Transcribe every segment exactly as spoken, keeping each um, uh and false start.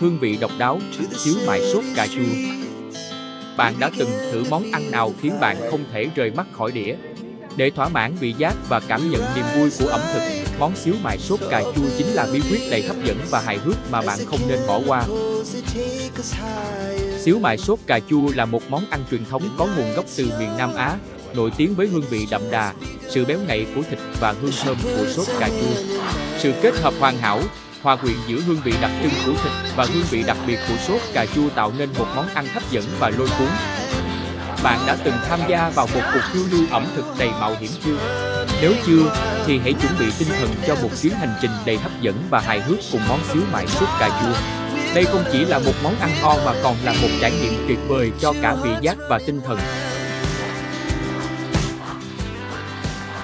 Hương vị độc đáo, xíu mại sốt cà chua. Bạn đã từng thử món ăn nào khiến bạn không thể rời mắt khỏi đĩa? Để thỏa mãn vị giác và cảm nhận niềm vui của ẩm thực, món xíu mại sốt cà chua chính là bí quyết đầy hấp dẫn và hài hước mà bạn không nên bỏ qua. Xíu mại sốt cà chua là một món ăn truyền thống có nguồn gốc từ miền Nam Á, nổi tiếng với hương vị đậm đà, sự béo ngậy của thịt và hương thơm của sốt cà chua. Sự kết hợp hoàn hảo, hòa quyện giữa hương vị đặc trưng của thịt và hương vị đặc biệt của sốt cà chua tạo nên một món ăn hấp dẫn và lôi cuốn. Bạn đã từng tham gia vào một cuộc phiêu lưu ẩm thực đầy mạo hiểm chưa? Nếu chưa, thì hãy chuẩn bị tinh thần cho một chuyến hành trình đầy hấp dẫn và hài hước cùng món xíu mại sốt cà chua. Đây không chỉ là một món ăn ngon mà còn là một trải nghiệm tuyệt vời cho cả vị giác và tinh thần.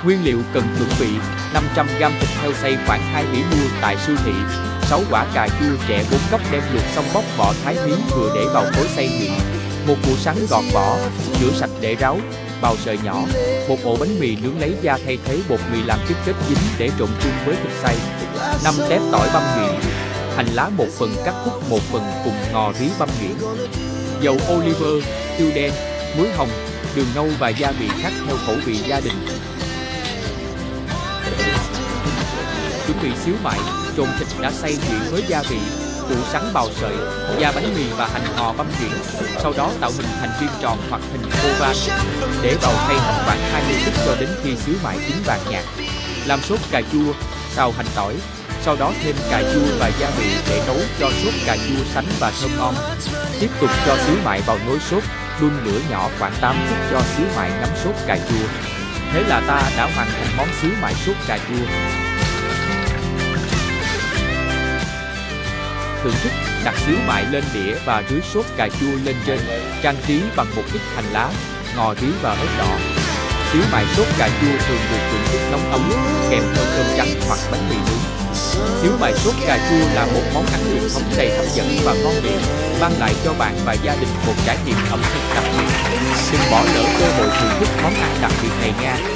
Nguyên liệu cần chuẩn bị: năm trăm gam thịt heo xay khoảng hai muỗng tại siêu thị, sáu quả cà chua chẻ bốn góc đem luộc xong bóc vỏ thái miếng vừa để vào khối xay mịn, một củ sắn gọt vỏ, rửa sạch để ráo, bào sợi nhỏ, một ổ bánh mì nướng lấy da thay thế bột mì làm chất kết dính để trộn chung với thịt xay, năm tép tỏi băm nhuyễn, hành lá một phần cắt khúc một phần cùng ngò rí băm nhuyễn, dầu olive, tiêu đen, muối hồng, đường nâu và gia vị khác theo khẩu vị gia đình. Chuẩn bị xíu mại, trộn thịt đã xay nhuyễn với gia vị, củ sắn bào sợi, da bánh mì và hành ngò băm nhuyễn. Sau đó tạo hình thành viên tròn hoặc hình oval, để vào xay thành khoảng hai mươi phút cho đến khi xíu mại chín vàng nhạt. Làm sốt cà chua, xào hành tỏi, sau đó thêm cà chua và gia vị để nấu cho sốt cà chua sánh và thơm ngon. Tiếp tục cho xíu mại vào nồi sốt, đun lửa nhỏ khoảng tám phút cho xíu mại ngấm sốt cà chua. Thế là ta đã hoàn thành món xíu mại sốt cà chua. Thưởng thức, đặt xíu mại lên đĩa và rưới sốt cà chua lên trên, trang trí bằng một ít hành lá, ngò rí và ớt đỏ. Xíu mại sốt cà chua thường được thưởng thức nóng ấm, kèm theo cơm trắng hoặc bánh mì nướng. Xíu mại sốt cà chua là một món ăn truyền thống đầy hấp dẫn và ngon miệng, mang lại cho bạn và gia đình một trải nghiệm ẩm thực đặc biệt. Đừng bỏ lỡ cơ hội thưởng thức món ăn đặc biệt này nha.